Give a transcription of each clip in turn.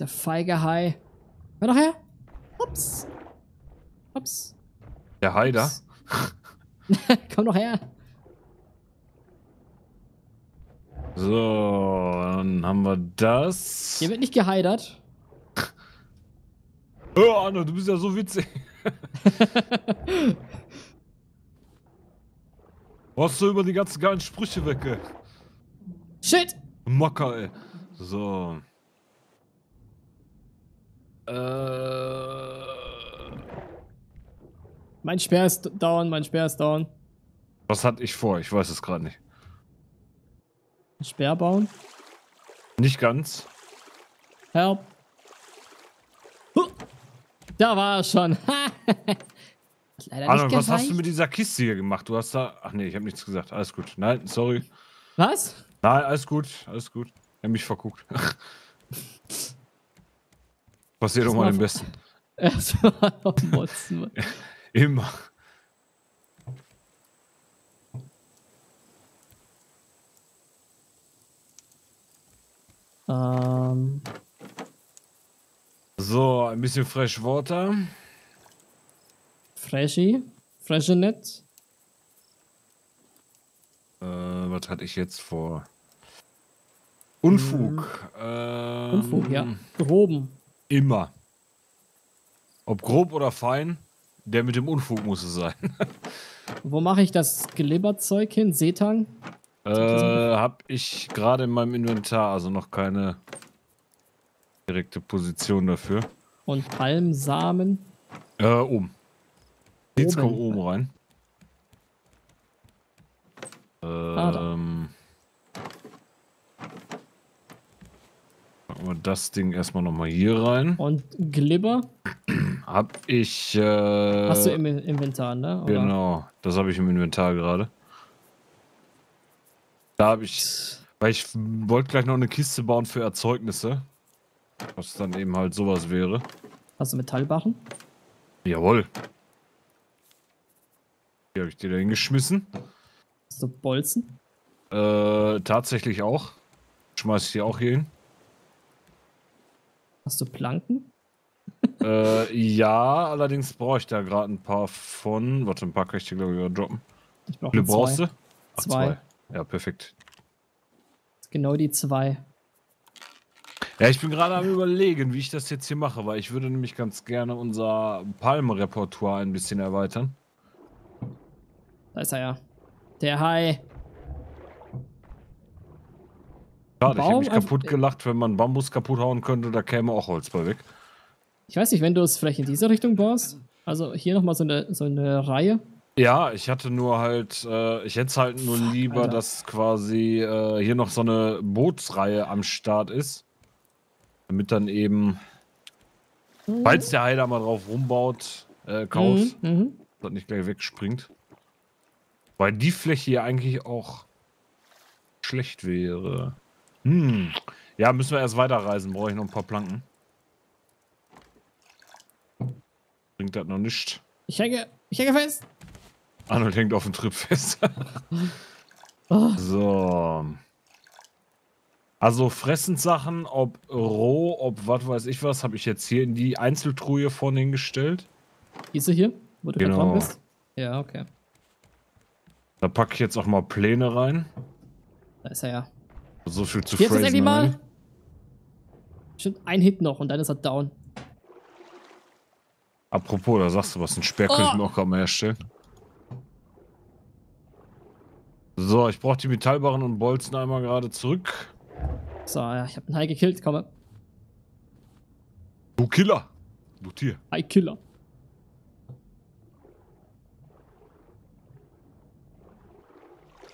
Dieser feige Hai. Hör doch her. Ups. Ups. Der Hai da. Komm doch her. So, dann haben wir das. Hier wird nicht geheidert. Oh, Arno, du bist ja so witzig. Warst du über die ganzen geilen Sprüche weg, ey. Shit! Mocker, ey. So. Mein Speer ist down, mein Speer ist down. Was hatte ich vor? Ich weiß es gerade nicht. Ein Speer bauen? Nicht ganz. Help. Da war er schon. Leider Arno, nicht was hast du mit dieser Kiste hier gemacht? Du hast da... Ach nee, ich habe nichts gesagt. Alles gut. Nein, sorry. Was? Nein, alles gut. Alles gut. Ich habe mich verguckt. Passiert doch mal den Besten. Erstmal auf Motzen. Immer. So, ein bisschen Freshwater. Freshy? Freshenet? Was hatte ich jetzt vor? Unfug. Unfug, ja. Groben. Immer. Ob grob oder fein, der mit dem Unfug muss es sein. Wo mache ich das Glibberzeug hin? Seetang? Hab ich gerade in meinem Inventar, also noch keine direkte Position dafür. Und Palmsamen? Oben. Jetzt kommt oben rein. Packen wir das Ding erstmal nochmal hier rein. Und Glibber? Hab ich. Hast du im Inventar, ne? Oder? Genau, das habe ich im Inventar gerade. Da habe ich. Weil ich wollte gleich noch eine Kiste bauen für Erzeugnisse. Was dann eben halt sowas wäre. Hast du Metallbarren? Jawohl. Die habe ich dir da hingeschmissen. Hast du Bolzen? Tatsächlich auch. Schmeiß ich die auch hier hin. Hast du Planken? Ja, allerdings brauche ich da gerade ein paar von. Warte, ein paar kann ich dir glaube ich droppen. Ich brauche zwei. Ach, zwei. Ja, perfekt. Genau die zwei. Ja, ich bin gerade am Überlegen, wie ich das jetzt hier mache, weil ich würde nämlich ganz gerne unser Palmrepertoire ein bisschen erweitern. Da ist er ja. Der Hai. Schade, ich habe mich kaputt gelacht, wenn man Bambus kaputt hauen könnte, da käme auch Holz bei weg. Ich weiß nicht, wenn du es vielleicht in diese Richtung baust, also hier nochmal so eine Reihe. Ja, ich hatte nur halt, ich hätte es halt nur lieber, Alter, dass quasi hier noch so eine Bootsreihe am Start ist. Damit dann eben, falls der Hai da mal drauf rumbaut, kauft, dass nicht gleich wegspringt. Weil die Fläche hier eigentlich auch schlecht wäre. Hm. Ja, müssen wir erst weiterreisen. Brauche ich noch ein paar Planken. Bringt das noch nicht. Ich hänge fest. Arnold hängt auf dem Trip fest. So. Also fressend Sachen, ob roh, ob was weiß ich was, habe ich jetzt hier in die Einzeltruhe vorne hingestellt. Diese hier, wo du genau bist? Ja, okay. Da packe ich jetzt auch mal Pläne rein. Da ist er ja. So viel zu Jetzt ist endlich mal. Stimmt, ein Hit noch und dann ist er down. Apropos, da sagst du was, ein Speer könnten wir auch gerade mal herstellen. So, ich brauche die Metallbarren und Bolzen einmal gerade zurück. So, ja, ich habe einen Hai gekillt, komm. Du Killer! Du Tier! Hai Killer!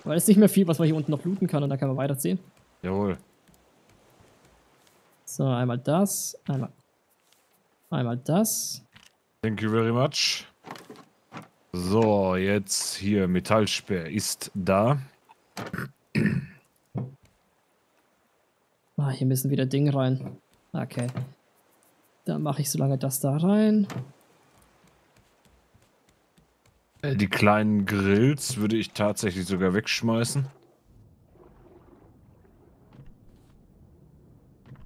Weil es ist nicht mehr viel, was man hier unten noch looten kann und da kann man weiterziehen. Jawohl. So, einmal das, einmal das. Thank you very much. So, jetzt hier Metallspeer ist da. Ah, hier müssen wieder Dinge rein. Okay. Dann mache ich so lange das da rein. Die kleinen Grills würde ich tatsächlich sogar wegschmeißen.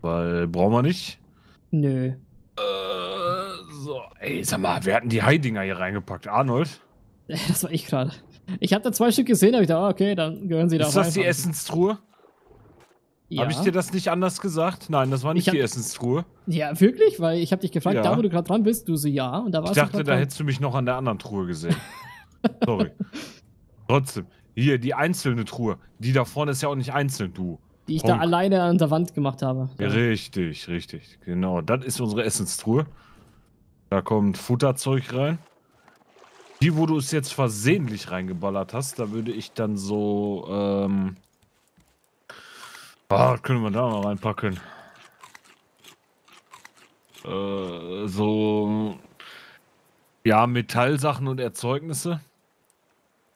Weil brauchen wir nicht. Nö. So, ey, sag mal, wer hat denn die Heidinger hier reingepackt? Arnold? Das war ich gerade. Ich habe da 2 Stück gesehen, da hab ich gedacht, okay, dann gehören sie da rein. Ist das die Essenstruhe? Ja. Habe ich dir das nicht anders gesagt? Nein, das war nicht die Essenstruhe. Ja, wirklich? Weil ich habe dich gefragt, ja, da wo du gerade dran bist, du so ja. Und da warst ich dachte, da hättest du mich noch an der anderen Truhe gesehen. Sorry. Trotzdem, hier, die einzelne Truhe. Die da vorne ist ja auch nicht einzeln, du. Die ich da alleine an der Wand gemacht habe. Ja, richtig, richtig. Genau, das ist unsere Essenstruhe. Da kommt Futterzeug rein. Die, wo du es jetzt versehentlich reingeballert hast, da würde ich dann so, was können wir da mal reinpacken? So, ja, Metallsachen und Erzeugnisse.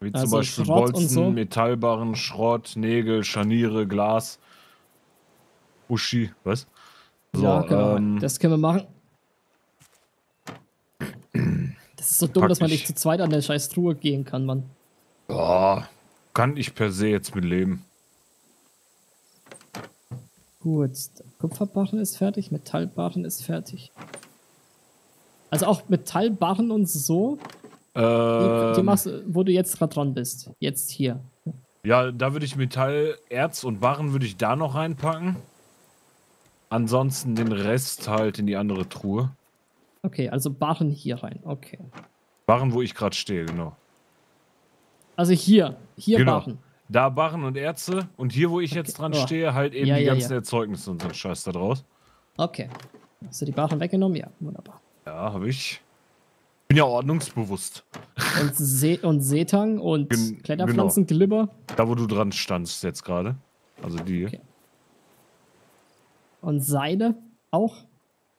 Wie also zum Beispiel Schrott, Bolzen, so. Metallbarren, Schrott, Nägel, Scharniere, Glas, Uschi, was? So, ja, genau. Das können wir machen. Das ist so dumm, dass man nicht zu zweit an der scheiß Truhe gehen kann, Mann. Boah, kann ich per se jetzt mit leben. Gut, Kupferbarren ist fertig, Metallbarren ist fertig. Also auch Metallbarren und so, die machst, wo du jetzt gerade dran bist, jetzt hier. Ja, da würde ich Metall, Erz und Barren würde ich da noch reinpacken. Ansonsten den Rest halt in die andere Truhe. Okay, also Barren hier rein, okay. Barren, wo ich gerade stehe, genau. Also hier genau. Barren. Da Barren und Erze und hier, wo ich jetzt dran stehe, halt eben die ganzen Erzeugnisse und so ein Scheiß da draus. Okay. Hast du die Barren weggenommen? Ja, wunderbar. Ja, habe ich. Bin ja ordnungsbewusst. Und Seetang und Kletterpflanzen, genau. Glibber. Da, wo du dran standst jetzt gerade. Also die. Okay. Und Seide auch?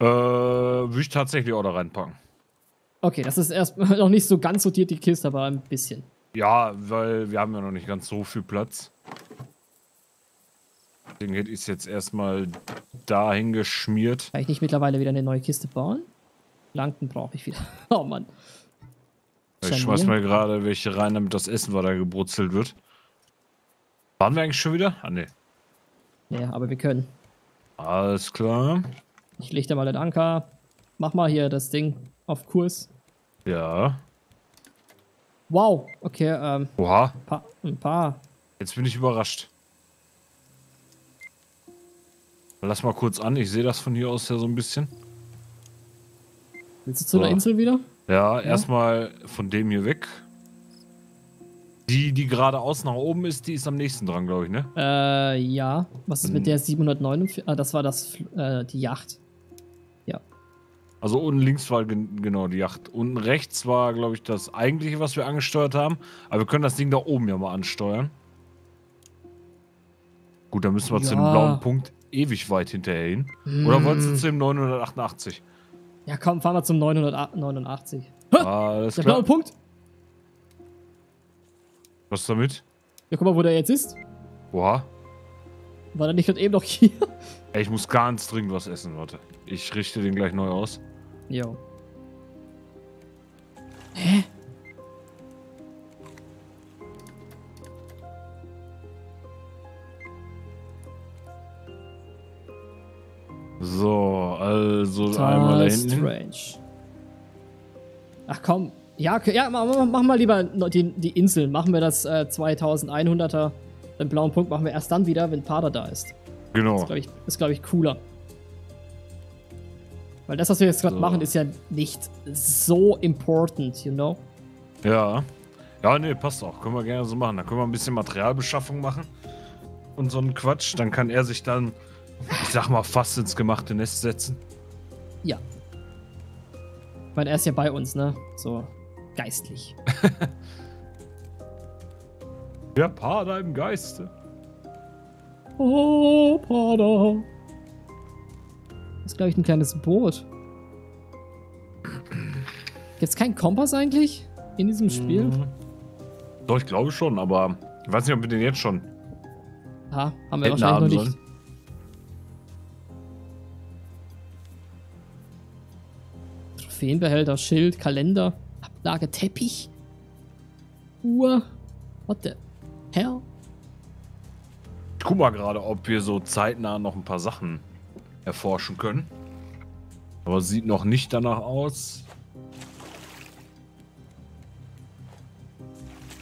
Würde ich tatsächlich auch da reinpacken. Okay, das ist erst noch nicht so ganz sortiert, die Kiste, aber ein bisschen. Ja, weil wir haben ja noch nicht ganz so viel Platz. Deswegen hätte ich es jetzt erstmal dahin geschmiert. Kann ich nicht mittlerweile wieder eine neue Kiste bauen? Planken brauche ich wieder. Oh Mann. Ich schmeiß mal gerade welche rein, damit das Essen weiter gebrutzelt wird. Waren wir eigentlich schon wieder? Ah, ne. Ja, aber wir können. Alles klar. Ich leg da mal den Anker. Mach mal hier das Ding auf Kurs. Ja. Wow. Okay, oha. Ein paar. Jetzt bin ich überrascht. Lass mal kurz an. Ich sehe das von hier aus ja so ein bisschen. Willst du zu der Insel wieder? Ja, erstmal von dem hier weg. Die geradeaus nach oben ist, die ist am nächsten dran, glaube ich, ne? Ja. Was ist mit der 749? Ah, das war die Yacht. Ja. Also unten links war genau die Yacht. Unten rechts war, glaube ich, das eigentliche, was wir angesteuert haben. Aber wir können das Ding da oben ja mal ansteuern. Gut, dann müssen wir zu dem blauen Punkt ewig weit hinterher hin. Oder wolltest du zu dem 988? Ja, komm, fahren wir zum 989. Alles klar. Der blaue Punkt? Was damit? Ja, guck mal, wo der jetzt ist. Boah. War der nicht gerade eben noch hier? Ey, ich muss ganz dringend was essen, warte. Ich richte den gleich neu aus. Jo. Hä? So, also einmal da hinten. Ach komm. Ja, okay, ja, mach mal lieber die Insel. Machen wir das 2100er. Den blauen Punkt machen wir erst dann wieder, wenn Pader da ist. Genau. Das ist, glaube ich, cooler. Weil das, was wir jetzt gerade machen, ist ja nicht so important, you know? Ja. Ja, nee, passt auch. Können wir gerne so machen. Dann können wir ein bisschen Materialbeschaffung machen. Und so einen Quatsch. Dann kann er sich dann, ich sag mal, fast ins gemachte Nest setzen. Ja. Ich meine, er ist ja bei uns, ne? So. Geistlich. Der Pader im Geiste. Oh, Pader. Das ist, glaube ich, ein kleines Boot. Gibt's keinen Kompass eigentlich in diesem Spiel? Doch, ich glaube schon, aber ich weiß nicht, ob wir den jetzt schon. Ha, haben wir wahrscheinlich noch nicht. Trophäenbehälter, Schild, Kalender, Ablage, Teppich, Uhr. What the hell? Ich guck mal gerade, ob wir so zeitnah noch ein paar Sachen erforschen können. Aber sieht noch nicht danach aus.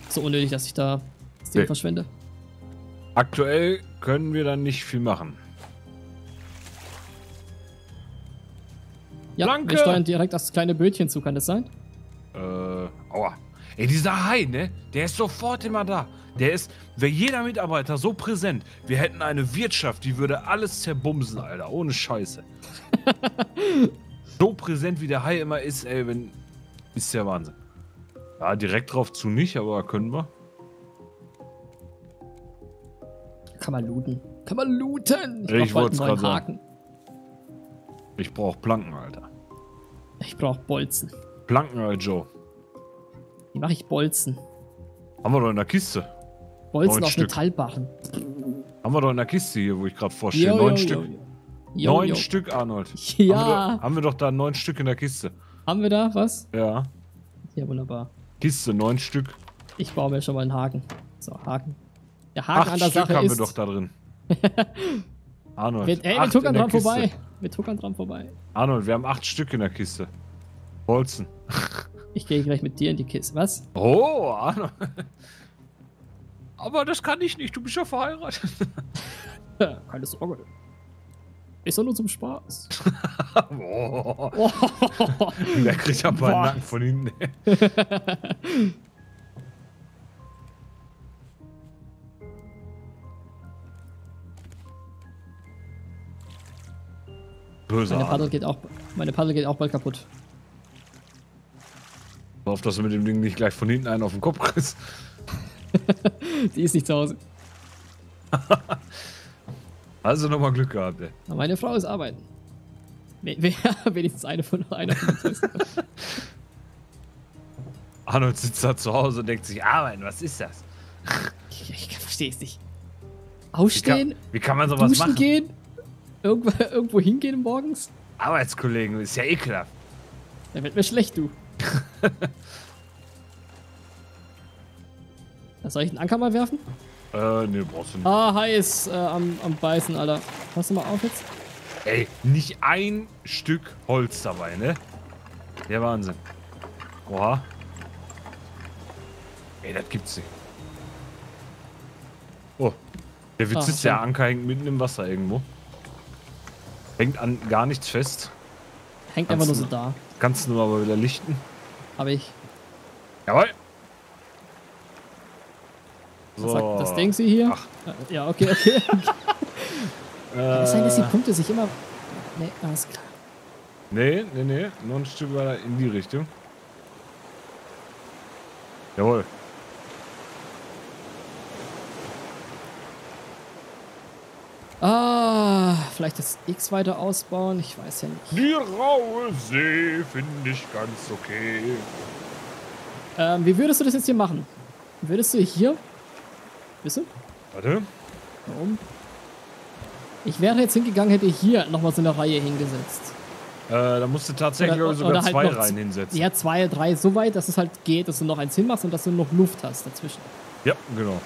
So unnötig, dass ich da das Ding verschwende. Aktuell können wir dann nicht viel machen. Ja, Blanke. Wir steuern direkt das kleine Bötchen zu, kann das sein? Aua. Ey, dieser Hai, ne? Der ist sofort immer da. Der ist, wäre jeder Mitarbeiter so präsent, wir hätten eine Wirtschaft, die würde alles zerbumsen, Alter. Ohne Scheiße. So präsent, wie der Hai immer ist, ey, ist der Wahnsinn. Ja, direkt drauf zu nicht, aber können wir. Kann man looten. Kann man looten! Ich wollte gerade sagen. Ich brauche Planken, Alter. Ich brauche Bolzen. Planken, Alter, Joe. Wie mache ich Bolzen? Haben wir doch in der Kiste. Bolzen 9 auf Stück. Metallbarren. Haben wir doch in der Kiste hier, wo ich gerade vorstehe. Jo, 9 Stück. Jo. 9 Stück, Arnold. Ja. Haben wir doch da 9 Stück in der Kiste. Haben wir da was? Ja. Ja, wunderbar. Kiste, 9 Stück. Ich baue mir schon mal einen Haken. So, Haken. Der Haken 8 an der Stück Sache haben ist... wir doch da drin. Arnold. Mit Tuckern dran vorbei. Mit Tuckern dran vorbei. Arnold, wir haben 8 Stück in der Kiste. Bolzen. Ich gehe gleich mit dir in die Kiste. Was? Oh, Arnold. Aber das kann ich nicht. Du bist ja verheiratet. Keine Sorge. Ist doch nur zum Spaß. Oh. Oh. Der kriegt aber einen Nacken von hinten. Böse. Meine Paddel geht auch bald kaputt. Ich hoffe, dass du mit dem Ding nicht gleich von hinten einen auf den Kopf kriegst. Die ist nicht zu Hause. Also nochmal Glück gehabt, ey. Meine Frau ist arbeiten. Wenigstens einer von uns. Arnold sitzt da zu Hause und denkt sich, arbeiten, was ist das? Ich verstehe es nicht. Aufstehen? Wie kann man sowas machen? Gehen? Irgendwo hingehen morgens? Arbeitskollegen, ist ja ekelhaft. Dann wird mir schlecht, du. Soll ich einen Anker mal werfen? Nee, brauchst du nicht. Ah, Hai ist am Beißen, Alter. Pass mal auf jetzt. Ey, nicht ein Stück Holz dabei, ne? Der Wahnsinn. Oha. Ey, das gibt's nicht. Oh. Der Witz ist, der Anker hängt mitten im Wasser irgendwo. Hängt an gar nichts fest. Hängt einfach nur so da. Kannst du nur aber wieder lichten. Hab ich. Jawohl. So. Das denkt sie hier. Ach. Ja, okay. Kann sein, dass die Punkte sich immer... Nee, alles klar. Nee. Nur ein Stück weiter in die Richtung. Jawohl. Ah, vielleicht das X weiter ausbauen, ich weiß ja nicht. Die raue See finde ich ganz okay. Wie würdest du das jetzt hier machen? Würdest du hier... Bist du? Warte. Warum? Ich wäre jetzt hingegangen, hätte ich hier nochmal so eine Reihe hingesetzt. Da musst du tatsächlich sogar zwei Reihen hinsetzen. Ja, 2, 3, so weit, dass es halt geht, dass du noch eins hinmachst und dass du noch Luft hast dazwischen. Ja, genau.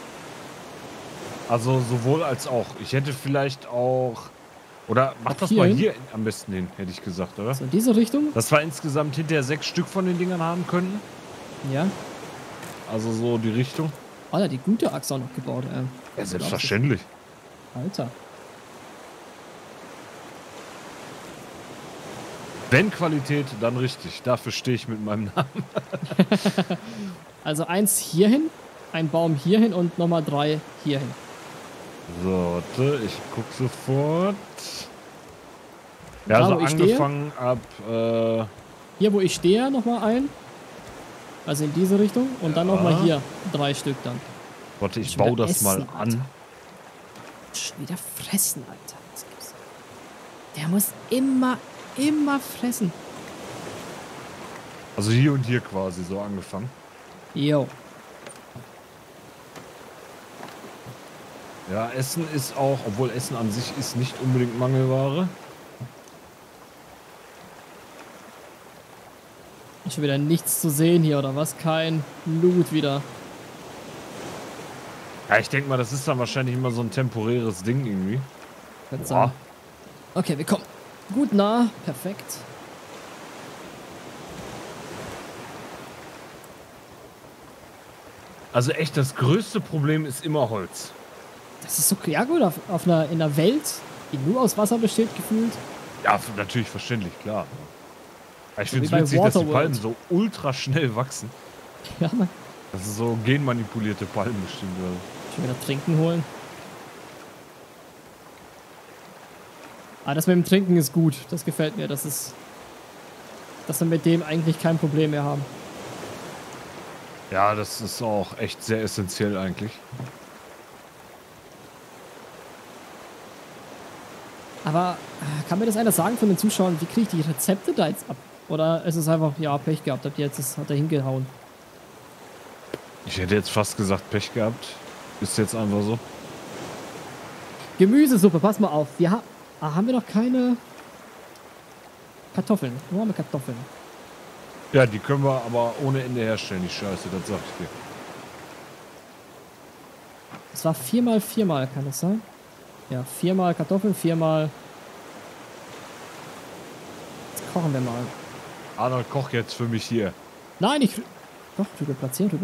Also sowohl als auch. Ich hätte vielleicht auch... Oder mach das mal hier am besten hin, hätte ich gesagt, oder? So in diese Richtung? Dass wir insgesamt hinterher 6 Stück von den Dingern haben könnten. Ja. Also so die Richtung. Alter, die gute Achse auch noch gebaut. Ja, selbstverständlich. Alter. Wenn Qualität, dann richtig. Dafür stehe ich mit meinem Namen. Also 1 hierhin, ein Baum hierhin und nochmal 3 hierhin. So, warte, ich guck sofort. Ja, also angefangen ab... Hier, wo ich stehe, nochmal ein. Also in diese Richtung. Und dann nochmal hier. 3 Stück dann. Warte, ich baue das mal an. Schon wieder fressen, Alter. Der muss immer fressen. Also hier und hier quasi so angefangen. Jo. Ja, Essen ist auch, obwohl Essen an sich ist nicht unbedingt Mangelware. Schon wieder nichts zu sehen hier, oder was? Kein Loot wieder. Ja, ich denke mal, das ist dann wahrscheinlich immer so ein temporäres Ding irgendwie. Okay, wir kommen gut nah. Perfekt. Also echt, das größte Problem ist immer Holz. Das ist so klar gut in einer Welt, die nur aus Wasser besteht, gefühlt. Ja, natürlich, verständlich, klar. Aber ich finde es witzig, dass die Palmen so ultra schnell wachsen. Ja, Mann. Das ist so genmanipulierte Palmen bestimmt. Ich will wieder Trinken holen. Ah, das mit dem Trinken ist gut. Das gefällt mir. Dass wir mit dem eigentlich kein Problem mehr haben. Ja, das ist auch echt sehr essentiell eigentlich. Aber kann mir das einer sagen von den Zuschauern, wie kriege ich die Rezepte da jetzt ab? Oder ist es einfach, ja, Pech gehabt, habt ihr jetzt, das hat er hingehauen? Ich hätte jetzt fast gesagt, Pech gehabt. Ist jetzt einfach so. Gemüsesuppe, pass mal auf. Wir haben wir noch keine Kartoffeln. Wo haben wir Kartoffeln? Ja, die können wir aber ohne Ende herstellen, die Scheiße, das sag ich dir. Das war 4x4, kann das sein? Ja, 4x Kartoffeln, 4x... Jetzt kochen wir mal. Arnold, koch jetzt für mich hier. Nein, ich... Doch, Tüte platzieren.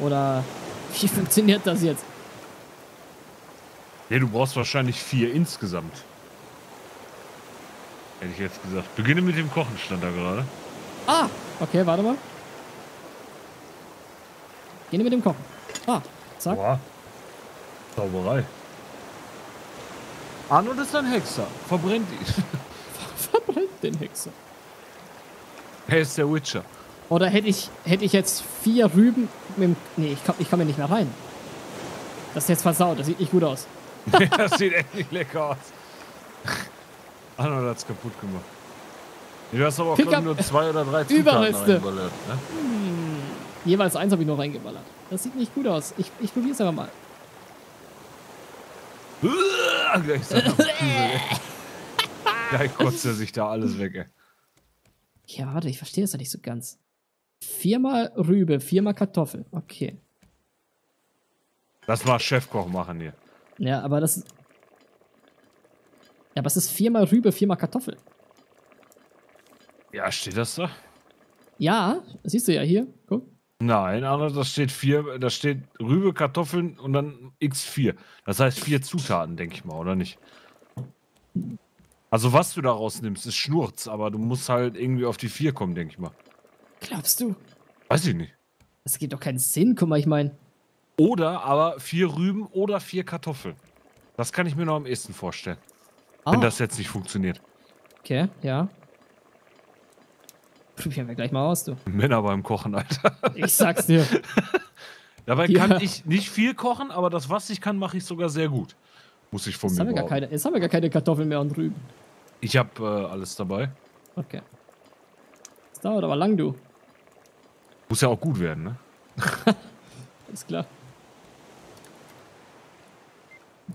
Oder... Wie funktioniert das jetzt? Ne, du brauchst wahrscheinlich 4 insgesamt. Hätte ich jetzt gesagt. Beginne mit dem Kochen, stand da gerade. Ah! Okay, warte mal. Beginne mit dem Kochen. Ah, zack. Boah. Zauberei. Arnold ist ein Hexer. Verbrennt ihn. Verbrennt den Hexer. Er ist der Witcher. Oder hätte ich jetzt 4 Rüben mit dem... Nee, ich komme nicht mehr rein. Das ist jetzt versaut. Das sieht nicht gut aus. Das sieht echt nicht lecker aus. Arnold hat's kaputt gemacht. Du hast aber auch nur 2 oder 3 Zutaten reingeballert, ne? Jeweils 1 habe ich noch reingeballert. Das sieht nicht gut aus. Ich probiere es einfach mal. Gleich kotzt er sich da alles weg, ey. Ja, warte, ich verstehe das ja nicht so ganz. 4x Rübe, 4x Kartoffel. Okay. Das war Chefkoch machen hier. Ja, aber das... Ja, aber es ist 4x Rübe, 4x Kartoffel. Ja, steht das da? Ja, das siehst du ja hier. Guck. Nein, aber das steht 4, da steht Rübe, Kartoffeln und dann x4. Das heißt 4 Zutaten, denke ich mal, oder nicht? Also was du daraus nimmst, ist Schnurz, aber du musst halt irgendwie auf die 4 kommen, denke ich mal. Glaubst du? Weiß ich nicht. Das geht doch keinen Sinn, guck mal, ich meine. Oder aber 4 Rüben oder 4 Kartoffeln. Das kann ich mir noch am ehesten vorstellen. Wenn das jetzt nicht funktioniert. Okay, ja. Probieren wir gleich mal aus, du. Männer beim Kochen, Alter. Ich sag's dir. Dabei kann ich nicht viel kochen, aber das, was ich kann, mache ich sogar sehr gut. Muss ich von jetzt mir haben wir gar keine. Jetzt haben wir gar keine Kartoffeln mehr und Rüben. Ich hab alles dabei. Okay. Das dauert aber lang, du. Muss ja auch gut werden, ne? Ist klar.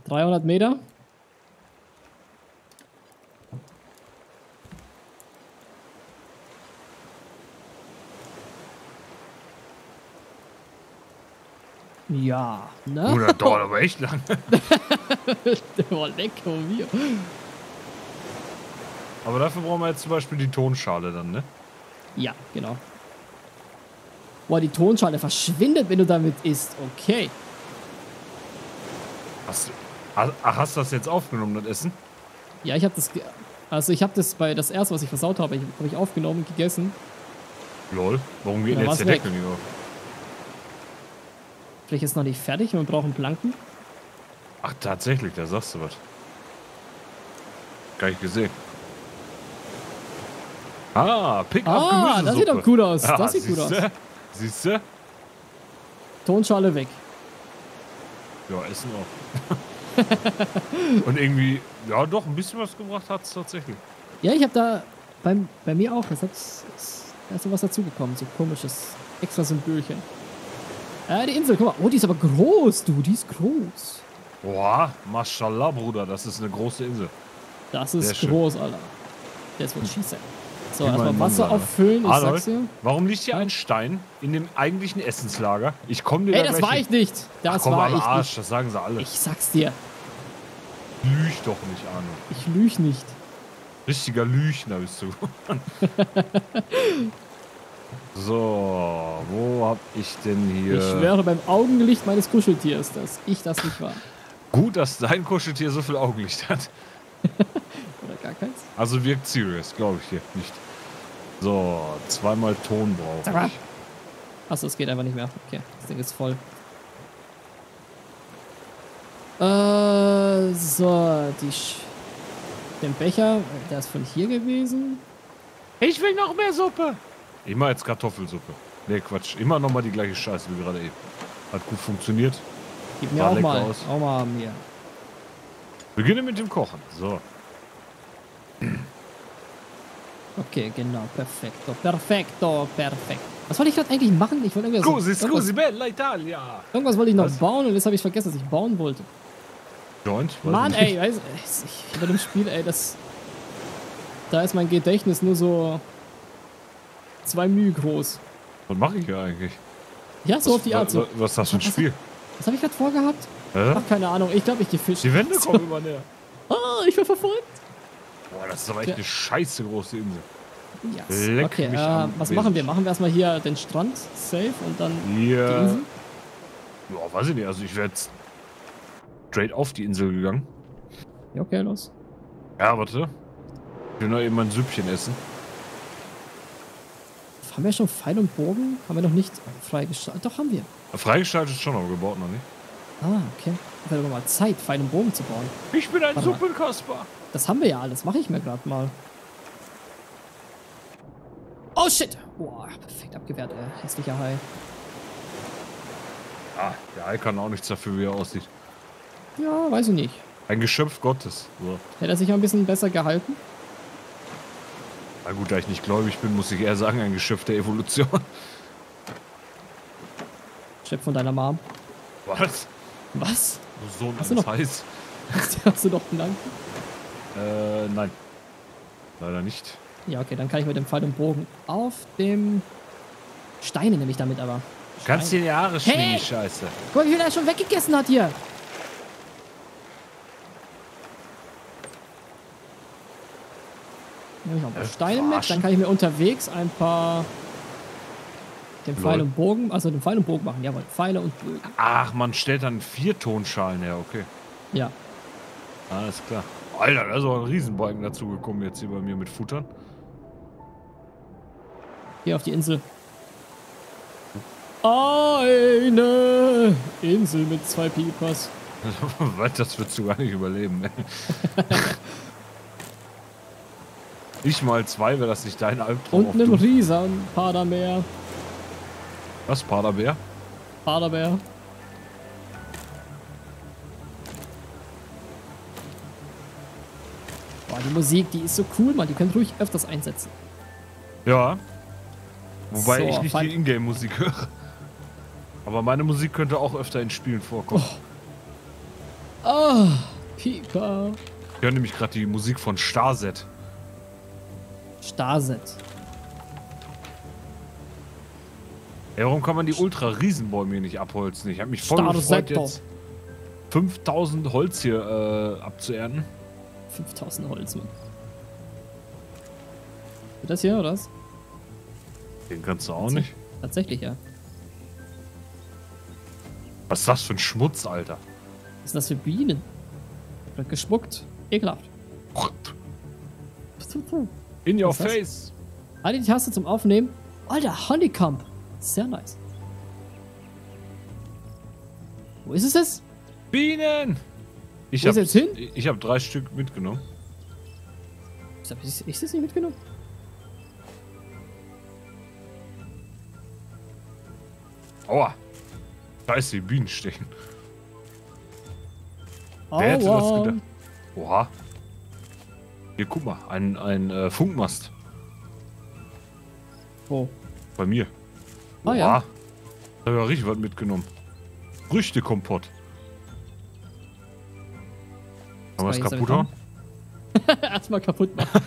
300 Meter. Ja, ne? Oh, das dauert aber echt lang. Der war lecker, wir. Aber dafür brauchen wir jetzt zum Beispiel die Tonschale dann, ne? Ja, genau. Boah, die Tonschale verschwindet, wenn du damit isst. Okay. Hast du das jetzt aufgenommen, das Essen? Ja, ich habe das... Also ich habe das bei... Das erste, was ich versaut habe, habe ich aufgenommen und gegessen. Lol, warum geht jetzt der Deckel nicht auf? Vielleicht ist noch nicht fertig und wir brauchen Planken. Ach, tatsächlich, da sagst du was. Gar nicht gesehen. Ah, Pick-up-Gemüsesuppe. Ah, das sieht doch gut aus. Ah, das sieht gut aus. Siehst du? Tonschale weg. Ja, Essen auch. Und irgendwie, ja doch, ein bisschen was gebracht hat es tatsächlich. Ja, ich habe da bei mir auch, da ist so was dazugekommen, so komisches extra Symbolchen. Die Insel, guck mal. Oh, die ist aber groß, du. Die ist groß. Boah, Maschallah, Bruder. Das ist eine große Insel. Das ist sehr groß, schön. Alter. Das wird schießen. So, erstmal Wasser auffüllen. Ich sag's dir. Warum liegt hier ein Stein in dem eigentlichen Essenslager? Ich komme dir da gleich war hin. Ich nicht. Das komm, war ich Arsch, nicht. Das sagen sie alle. Ich sag's dir. Lüg doch nicht, Arno. Ich lüg nicht. Richtiger Lüchner bist du. So, wo hab ich denn hier... Ich schwöre beim Augenlicht meines Kuscheltiers, dass ich das nicht war. Gut, dass dein Kuscheltier so viel Augenlicht hat. Oder gar keins. Also wirkt serious, glaube ich hier nicht. So, zweimal Ton brauche ich. Achso, es geht einfach nicht mehr. Okay, das Ding ist voll. So, den Becher, der ist von hier gewesen. Ich will noch mehr Suppe. Immer jetzt Kartoffelsuppe. Nee, Quatsch. Immer nochmal die gleiche Scheiße wie gerade eben. Hat gut funktioniert. Gib mir auch mal. Auch mal mehr. Beginne mit dem Kochen. So. Okay, genau. Perfekto. Perfekto. Perfekt. Was wollte ich gerade eigentlich machen? Ich wollte irgendwas... Scusi, bella Italia. Irgendwas wollte ich noch bauen und jetzt habe ich vergessen, dass ich bauen wollte. Joint? Mann, ey. Bei dem Spiel, ey, das... Da ist mein Gedächtnis nur so... 2 μ groß. Was mache ich hier eigentlich? Ja, so auf die Art. So. Was ist das für ein Spiel? Was habe ich gerade vorgehabt? Ach, keine Ahnung. Ich glaube, ich gefischt. Die Wände kommen immer näher. Oh, ich war verfolgt. Boah, das ist aber echt eine scheiße große Insel. Yes. Leck okay, mich an was machen wir? Machen wir erstmal hier den Strand safe und dann die Insel? Ja, weiß ich nicht. Also ich wäre jetzt straight auf die Insel gegangen. Ja, okay, los. Ja, warte. Ich will noch eben ein Süppchen essen. Haben wir schon Pfeil und Bogen? Haben wir noch nicht freigeschaltet? Doch, haben wir. Freigeschaltet ist schon, aber gebaut noch nicht. Ah, okay. Ich hatte mal Zeit, Pfeil und Bogen zu bauen. Ich bin ein Suppenkasper. Das haben wir ja alles. Mache ich mir gerade mal. Oh, shit. Boah, perfekt abgewehrt, ey. Hässlicher Hai. Ah, der Hai kann auch nichts dafür, wie er aussieht. Ja, weiß ich nicht. Ein Geschöpf Gottes. So. Hätte er sich auch ein bisschen besser gehalten? Na gut, da ich nicht gläubig bin, muss ich eher sagen, ein Geschöpf der Evolution. Chef von deiner Mom. Was? Was? Du Sohn eines Hais. Hast du noch einen Dank? Nein. Leider nicht. Ja, okay, dann kann ich mit dem Pfeil und Bogen auf dem... Steine nämlich damit aber. Kannst dir die Haare schmieren, die Scheiße. Guck mal, wie viel er schon weggegessen hat hier. Nehme ich noch ein paar Steine mit, dann kann ich mir unterwegs ein paar den Pfeil und Bogen, also den Pfeil und Bogen machen, jawohl, Pfeile und Bogen. Ach, man stellt dann 4 Tonschalen her, okay. Ja. Alles klar. Alter, da ist auch ein Riesenbalken dazugekommen jetzt hier bei mir mit Futtern. Hier auf die Insel. Eine Insel mit 2 Piepers. Das würdest du gar nicht überleben, ey. Ich mal 2, wäre das nicht dein Albtraum. Und einem riesen PaderBär. Was? PaderBär? PaderBär. Boah, die Musik, die ist so cool, man. Die könnt ruhig öfters einsetzen. Ja. Wobei ich nicht die Ingame-Musik höre. Aber meine Musik könnte auch öfter in Spielen vorkommen. Oh. Pika. Ich höre nämlich gerade die Musik von StarZ. Ja, warum kann man die Ultra-Riesenbäume hier nicht abholzen? Ich habe mich voll gefreut, jetzt 5000 Holz hier abzuernten. 5000 Holz, Mann. Das hier, oder was? Den kannst du auch nicht. Tatsächlich, ja. Was ist das für ein Schmutz, Alter? Was ist das für Bienen? Wird geschmuckt. Ekelhaft. In your face! Alter, die Taste zum Aufnehmen. Alter, Honeycomb. Sehr nice. Wo ist es jetzt? Bienen! Ich habe hab 3 Stück mitgenommen. Ich hab ich das nicht mitgenommen? Aua! Scheiße, die Bienen stechen. Wer hätte das gedacht? Oha. Hier, guck mal, ein Funkmast. Wo? Bei mir. Ah, ja. Da habe ich richtig was mitgenommen. Früchtekompott. Kann man das kaputt hauen? Erstmal kaputt machen.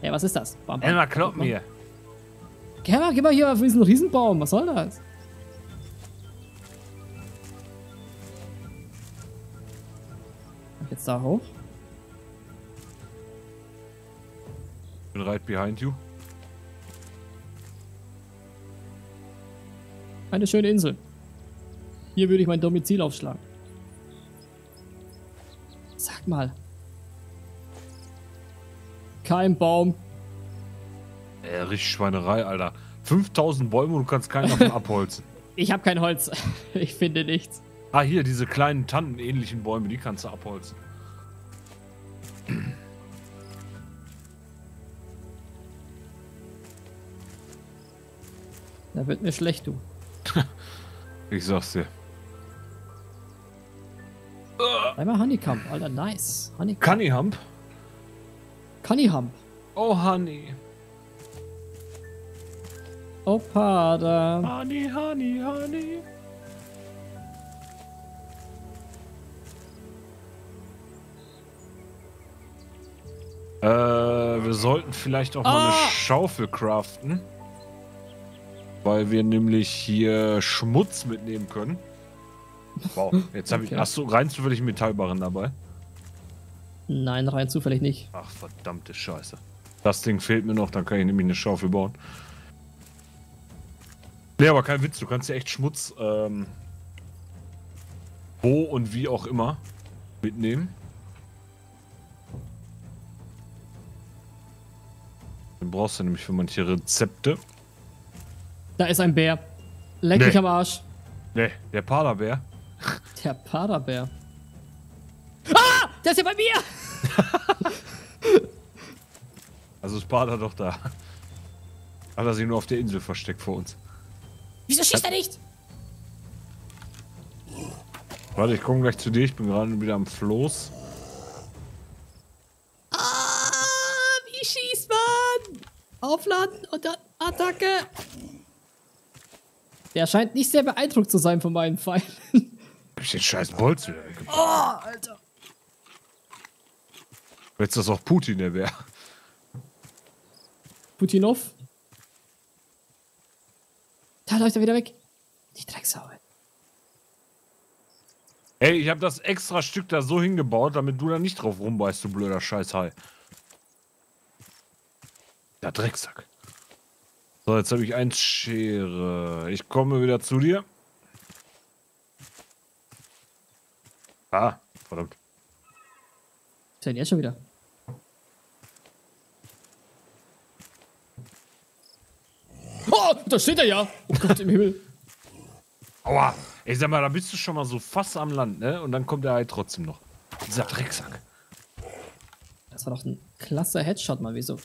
Ey, was ist das? Bam, bam, klopp mir. Geh mal hier auf diesen Riesenbaum. Was soll das? Jetzt da hoch. Right behind you. Eine schöne Insel. Hier würde ich mein Domizil aufschlagen. Sag mal. Kein Baum. Richtig Schweinerei, Alter. 5000 Bäume und du kannst keinen davon abholzen. Ich habe kein Holz. Ich finde nichts. Ah, hier, diese kleinen tannenähnlichen Bäume, die kannst du abholzen. Da wird mir schlecht, du. Ich sag's dir. Einmal Honeycomb, Alter, nice. Honeycomb? Honeycomb. Oh, Honey. Oh, Pader. Honey, Honey, Honey. Wir sollten vielleicht auch mal eine Schaufel craften. Weil wir nämlich hier Schmutz mitnehmen können. Wow, jetzt habe ich... Okay. Achso, rein zufällig einen Metallbarren dabei? Nein, rein zufällig nicht. Ach, verdammte Scheiße. Das Ding fehlt mir noch, dann kann ich nämlich eine Schaufel bauen. Nee, aber kein Witz, du kannst ja echt Schmutz... wo und wie auch immer mitnehmen. Den brauchst du nämlich für manche Rezepte. Da ist ein Bär. Leck dich am Arsch. Nee, der PaderBär. Der PaderBär. Ah! Der ist ja bei mir! Also ist Pader doch da. Hat er sich nur auf der Insel versteckt vor uns. Wieso schießt er nicht? Warte, ich komme gleich zu dir. Ich bin gerade wieder am Floß. Ah! Wie schießt man? Aufladen und dann Attacke. Der scheint nicht sehr beeindruckt zu sein von meinen Pfeilen. Hab ich den scheiß Bolz wieder weggebracht. Oh, Alter. Jetzt ist das auch Putin, der wäre. Putinov? Da läuft er wieder weg. Die Drecksau. Ey, ich hab das extra Stück da so hingebaut, damit du da nicht drauf rumbeißt, du blöder Scheißhai. Der Drecksack. So, jetzt habe ich eine Schere. Ich komme wieder zu dir. Ah, verdammt. Was ist denn jetzt schon wieder? Oh, da steht er ja. Oh Gott im Himmel. Aua. Ey, sag mal, da bist du schon mal so fast am Land, ne? Und dann kommt er halt trotzdem noch. Dieser Drecksack. Das war doch ein klasse Headshot mal, wieso?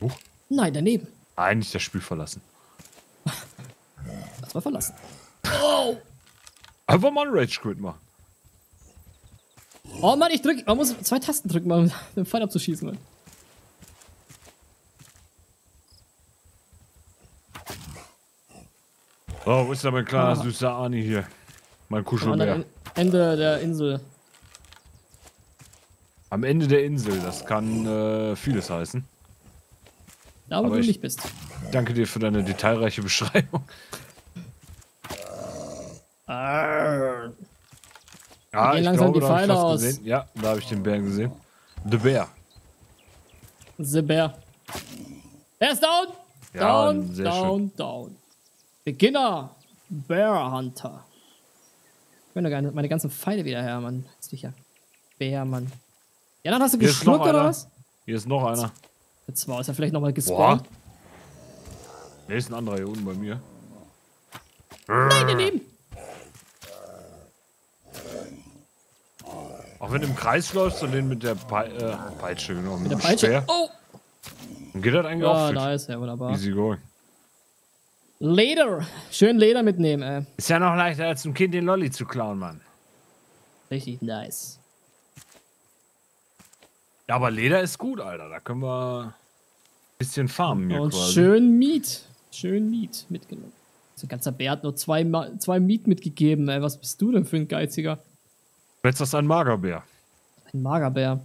Huch. Nein, daneben. Eigentlich das Spiel verlassen. Das war verlassen. Oh. Einfach mal ein Rage Quit machen. Oh Mann, ich drück. Man muss 2 Tasten drücken, um den Pfeil abzuschießen, Mann. Oh, wo ist da mein kleiner süßer Arnie hier? Mein Kuschelbär. Am Ende der Insel. Am Ende der Insel, das kann vieles heißen. Da, wo du nicht bist. Danke dir für deine detailreiche Beschreibung. Ja, gehen langsam die Pfeile aus. Ja, da habe ich den Bären gesehen. The Bär. The Bär. Er ist down! Ja, down. Beginner! Bear Hunter. Ich will doch meine ganzen Pfeile wieder her, Mann. Sicher. Bär, Mann. Ja, dann hast du geschluckt, oder was? Hier ist noch einer. Jetzt war es ja vielleicht nochmal gespawnt. Der ist ein anderer hier unten bei mir. Nein, daneben! Auch wenn du im Kreis läufst und den mit der Peitsche genommen. Mit der Peitsche? Speer. Oh! Und geht halt eigentlich auch fit. Nice, ja, wunderbar. Easy going. Leder! Schön Leder mitnehmen, ey. Ist ja noch leichter als einem Kind den Lolli zu klauen, Mann. Richtig nice. Ja, aber Leder ist gut, Alter. Da können wir ein bisschen farmen hier und quasi. Schön Miet. Schön Miet mitgenommen. So ein ganzer Bär hat nur 2 Miet mitgegeben. Ey, was bist du denn für ein Geiziger? Jetzt ist das ein Magerbär. Ein Magerbär.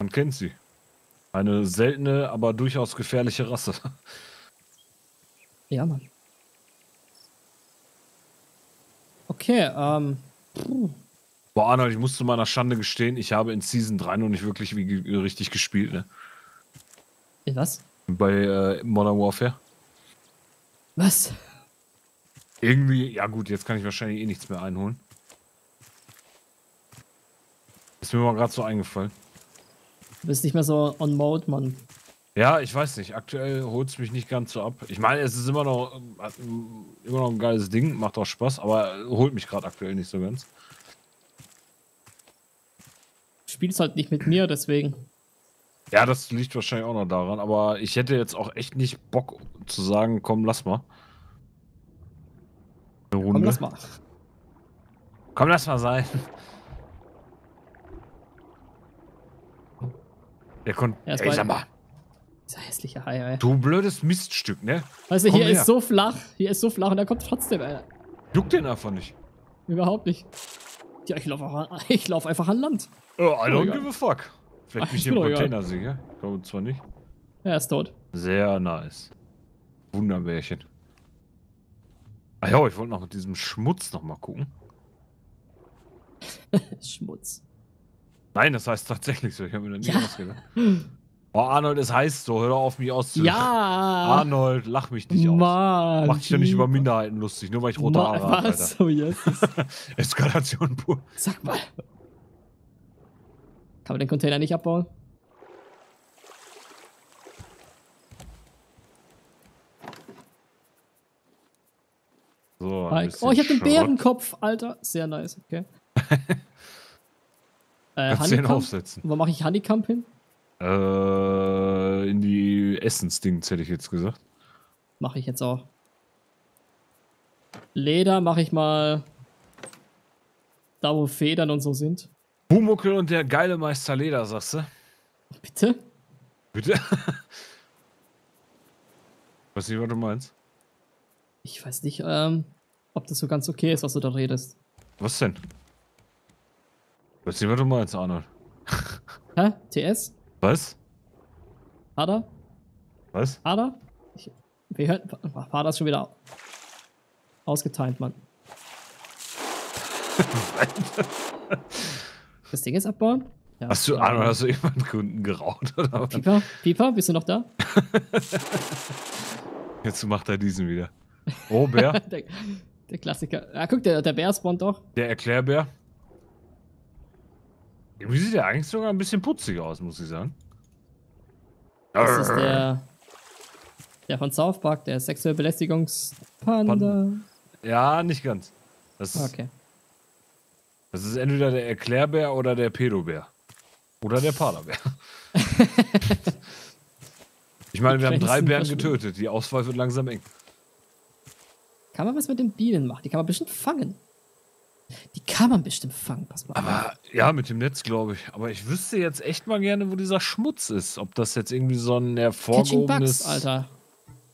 Man kennt sie. Eine seltene, aber durchaus gefährliche Rasse. Ja, Mann. Okay, Puh. Boah, Arnold, ich muss zu meiner Schande gestehen, ich habe in Season 3 noch nicht wirklich richtig gespielt, ne? In was? Bei Modern Warfare. Was? Irgendwie, ja gut, jetzt kann ich wahrscheinlich eh nichts mehr einholen. Ist mir mal gerade so eingefallen. Du bist nicht mehr so on mode, Mann. Ja, ich weiß nicht. Aktuell holt es mich nicht ganz so ab. Ich meine, es ist immer noch ein geiles Ding, macht auch Spaß, aber holt mich gerade aktuell nicht so ganz. Du spielst halt nicht mit mir, deswegen. Ja, das liegt wahrscheinlich auch noch daran, aber ich hätte jetzt auch echt nicht Bock zu sagen, komm, lass mal. Eine Runde. Komm, lass mal. Komm, lass mal sein. Der konnte. Ey, sag mal. Dieser hässliche Hai, ey. Du blödes Miststück, ne? Weißt du, hier ist so flach. Hier ist so flach und da kommt trotzdem, ey. Juckt den einfach nicht. Überhaupt nicht. Ja, ich lauf einfach an Land. Oh, I don't give a fuck. Vielleicht bin ich hier im Container sehe. Ich glaube zwar nicht. Er ist tot. Sehr nice. Wunderbärchen. Ah ja, ich wollte noch mit diesem Schmutz nochmal gucken. Schmutz. Nein, das heißt tatsächlich so. Ich habe mir da nie ausgedacht. Oh, Arnold, es heißt so. Hör doch auf, mich auszulösen. Ja! Arnold, lach mich nicht aus. Mach dich doch nicht über Minderheiten lustig, nur weil ich rote Haare habe. Was? So, jetzt. Eskalation pur. Sag mal. Kann man den Container nicht abbauen? So, oh, ich hab den Bärenkopf, Alter. Sehr nice, okay. Den aufsetzen. Wo mache ich Honeycomb hin? In die Essensdings, hätte ich jetzt gesagt. Mache ich jetzt auch. Leder mache ich mal da, wo Federn und so sind. Bumuckel und der geile Meister Leder, sagst du? Bitte? Bitte? Ich weiß nicht, was du meinst. Ich weiß nicht, ob das so ganz okay ist, was du da redest. Was denn? Ich weiß nicht, was du meinst, Arnold. Hä? TS? Was? Pader? Was? Pader? Wir hören. Pader ist schon wieder ausgeteilt, Mann. Das Ding jetzt abbauen? Ja. Hast du jemanden Kunden geraucht? Oder? Pieper? Pieper? Bist du noch da? Jetzt macht er diesen wieder. Oh, Bär. der Klassiker. Ah, guck, der Bär spawnt doch. Der Erklärbär. Irgendwie sieht der eigentlich sogar ein bisschen putzig aus, muss ich sagen. Das ist der von South Park, der sexuelle Belästigungspanda. Ja, nicht ganz. Das ist, okay. Das ist entweder der Erklärbär oder der Pedobär. Oder der Paderbär. Ich meine, wir haben 3 Bären getötet. Die Auswahl wird langsam eng. Kann man was mit den Bienen machen? Die kann man bestimmt fangen. Die kann man bestimmt fangen, pass mal. Aber ja, mit dem Netz, glaube ich. Aber ich wüsste jetzt echt mal gerne, wo dieser Schmutz ist. Ob das jetzt irgendwie so ein hervorgehobenes... Catching Bugs, Alter.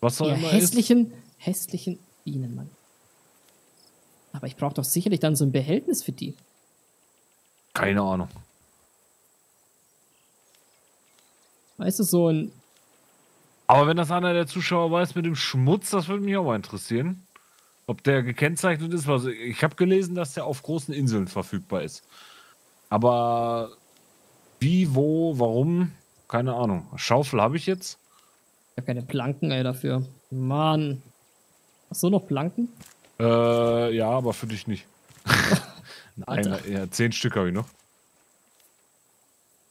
Was soll immer hässlichen, ist. Hässlichen Bienen, Mann. Aber ich brauche doch sicherlich dann so ein Behältnis für die. Keine Ahnung. Weißt du, so ein... Aber wenn das einer der Zuschauer weiß mit dem Schmutz, das würde mich auch mal interessieren. Ob der gekennzeichnet ist, also ich habe gelesen, dass der auf großen Inseln verfügbar ist. Aber wie, wo, warum? Keine Ahnung. Schaufel habe ich jetzt. Ich habe keine Planken, ey, dafür. Mann. Hast du noch Planken? Ja, aber für dich nicht. Nein, ja, 10 Stück habe ich noch.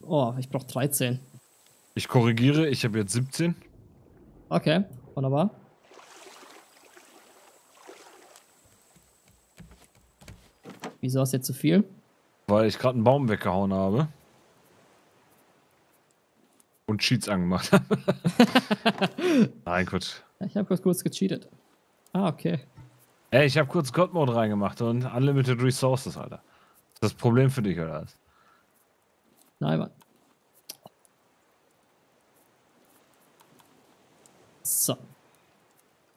Oh, ich brauche 13. Ich korrigiere, ich habe jetzt 17. Okay, wunderbar. Wieso hast du jetzt so viel? Weil ich gerade einen Baum weggehauen habe. Und Cheats angemacht habe. Nein, Quatsch. Ich habe kurz gecheatet. Ah, okay. Ey, ich habe kurz God Mode reingemacht und Unlimited Resources, Alter. Ist das Problem für dich, oder was? Nein, Mann. So.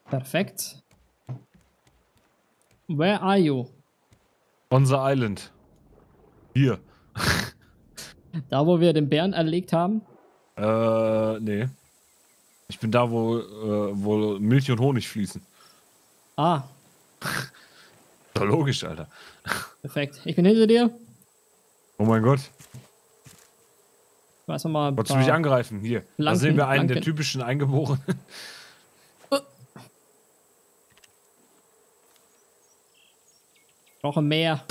Perfekt. Where are you? On the island. Hier. Da, wo wir den Bären erlegt haben? Nee. Ich bin da, wo Milch und Honig fließen. Ah. Doch logisch, Alter. Perfekt. Ich bin hinter dir. Oh mein Gott. Weiß noch mal. Wolltest du mich angreifen? Hier. Da sehen wir einen der typischen Eingeborenen. Noch mehr.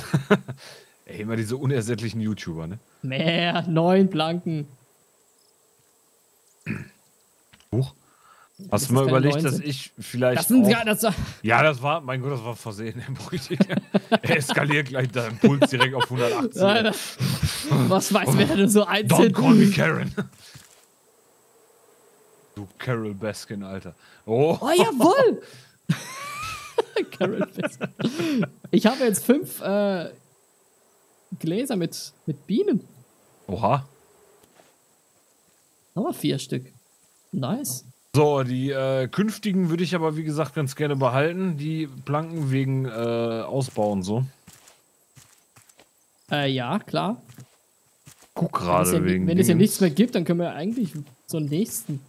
Ey, immer diese unersättlichen YouTuber, ne? Mehr, 9 Planken. Huch. Hast du mal überlegt, 19? Dass ich vielleicht. Das sind auch, ja, das war, mein Gott, das war versehen. Er eskaliert gleich der Impuls direkt auf 180. Alter. Was weiß wer denn so einzeln? Don't call me Karen. Du Carol Baskin, Alter. Oh, oh jawohl! Carol Baskin. Ich habe jetzt 5 Gläser mit Bienen. Oha. Nochmal 4 Stück. Nice. So, die künftigen würde ich aber, wie gesagt, ganz gerne behalten. Die Planken wegen Ausbau und so. Ja, klar. Guck gerade wegen. Wenn es ja nichts mehr gibt, dann können wir eigentlich zum nächsten.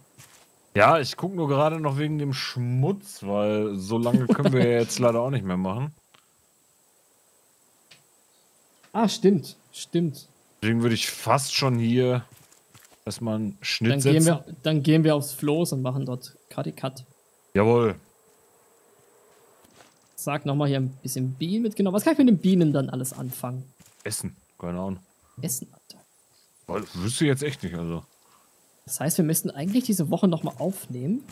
Ja, ich gucke nur gerade noch wegen dem Schmutz, weil so lange können wir jetzt leider auch nicht mehr machen. Ah, stimmt. Stimmt. Deswegen würde ich fast schon hier erstmal einen Schnitt setzen. Dann gehen wir aufs Floß und machen dort Cut. Jawohl. Sag nochmal hier ein bisschen Bienen mitgenommen. Was kann ich mit den Bienen dann alles anfangen? Essen. Keine Ahnung. Essen, Alter. Weil, wüsste ich jetzt echt nicht, also. Das heißt, wir müssten eigentlich diese Woche nochmal aufnehmen.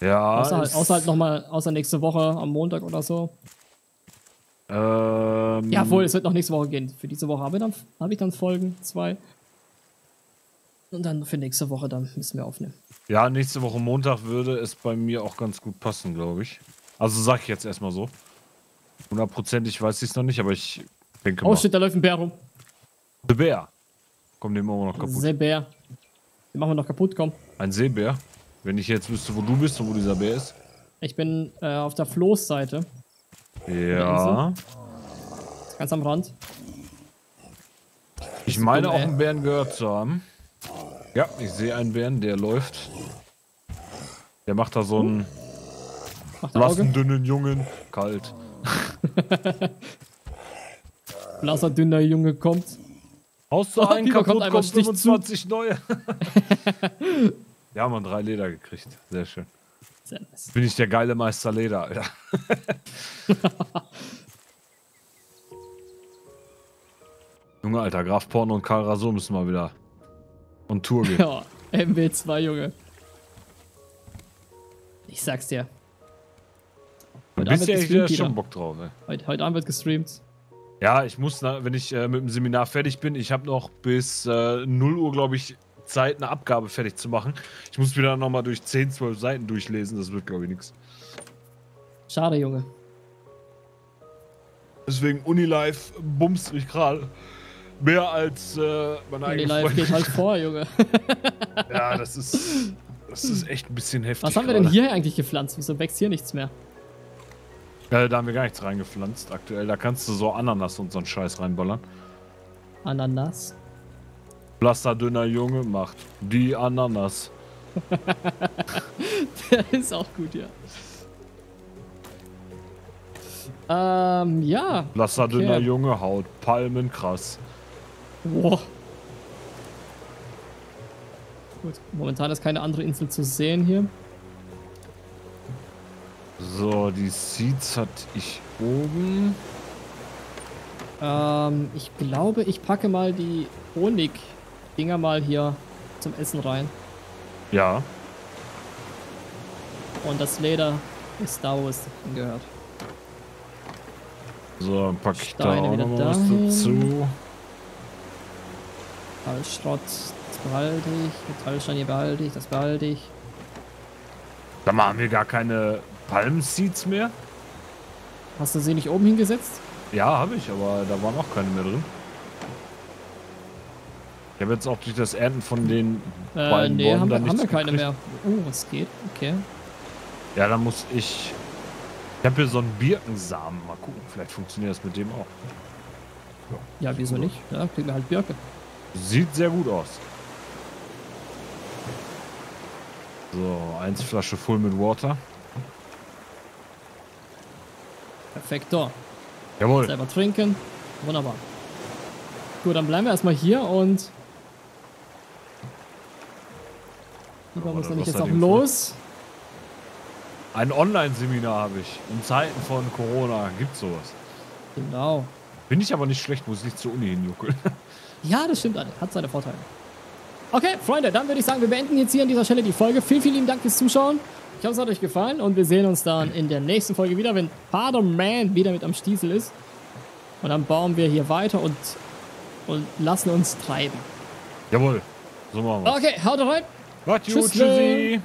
Ja. Außer nächste Woche am Montag oder so. Jawohl, es wird noch nächste Woche gehen. Für diese Woche habe ich dann Folgen 2. Und dann für nächste Woche dann müssen wir aufnehmen. Ja, nächste Woche Montag würde es bei mir auch ganz gut passen, glaube ich. Also sag ich jetzt erstmal so. 100%ig weiß ich es noch nicht, aber ich denke mal. Oh shit, da läuft ein Bär rum. Der Bär. Kommt dem auch noch kaputt. Der Bär. Den machen wir noch kaputt, komm. Ein Seebär? Wenn ich jetzt wüsste, wo du bist und wo dieser Bär ist. Ich bin auf der Floßseite. Ja. Ganz am Rand. Ich meine auch einen Bären gehört zu haben. Ja, ich sehe einen Bären, der läuft. Der macht da so einen blassen, dünnen Jungen. Kalt. Blasser, dünner Junge kommt. Haust du einen kaputt, kommt 25 neue. Ja, man, 3 Leder gekriegt. Sehr schön. Sehr nice. Bin ich der geile Meister Leder, Alter. Junge, Alter, Graf Porno und Karl Rasur müssen mal wieder on Tour gehen. Ja, MW2, Junge. Ich sag's dir. Heute Abend wird gestreamt, schon Bock drauf, ey. Heute Abend wird gestreamt. Ja, ich muss, wenn ich mit dem Seminar fertig bin, ich habe noch bis 0 Uhr, glaube ich, Zeit, eine Abgabe fertig zu machen. Ich muss wieder nochmal durch 10, 12 Seiten durchlesen, das wird, glaube ich, nichts. Schade, Junge. Deswegen Unilife bumst mich gerade mehr als meine eigene Freundin. Unilife geht halt vor, Junge. Ja, das ist echt ein bisschen heftig. Was haben wir denn hier eigentlich gepflanzt? Wieso wächst hier nichts mehr? Da haben wir gar nichts reingepflanzt aktuell. Da kannst du so Ananas und so einen Scheiß reinballern. Ananas? Blaster dünner Junge macht die Ananas. Der ist auch gut, ja. Ja. Blaster dünner Junge haut Palmen krass. Boah. Gut, momentan ist keine andere Insel zu sehen hier. So, die Seeds hatte ich oben. Ich glaube, ich packe mal die Honig-Dinger mal hier zum Essen rein. Ja. Und das Leder ist da, wo es hingehört. So, dann packe ich da auch noch was dazu. Metallschrott, das behalte ich. Metallstein hier behalte ich, das behalte ich. Da machen wir gar keine Palmseeds mehr? Hast du sie nicht oben hingesetzt? Ja, habe ich, aber da waren auch keine mehr drin. Ich habe jetzt auch durch das Ernten von den beiden Bäumen haben, da haben wir keine mehr. Oh, es geht, okay. Ja, da muss ich... Ich habe hier so einen Birkensamen. Mal gucken, vielleicht funktioniert das mit dem auch. Ja, ja, wieso nicht? Ja, kriegen wir halt Birke. Sieht sehr gut aus. So, 1 Flasche Full mit Water. Perfekt, da. Jawohl. Selber trinken. Wunderbar. Gut, dann bleiben wir erstmal hier und... Lieber muss nämlich jetzt auch los. Ein Online-Seminar habe ich. In Zeiten von Corona gibt's sowas. Genau. Bin ich aber nicht schlecht, muss ich zur Uni hinjuckeln. Ja, das stimmt, hat seine Vorteile. Okay, Freunde, dann würde ich sagen, wir beenden jetzt hier an dieser Stelle die Folge. Vielen, vielen lieben Dank fürs Zuschauen. Ich hoffe, es hat euch gefallen und wir sehen uns dann in der nächsten Folge wieder, wenn PaderBär wieder mit am Stiefel ist. Und dann bauen wir hier weiter und lassen uns treiben. Jawohl, so machen wir. Okay, haut rein. Tschüss. Tschüssi.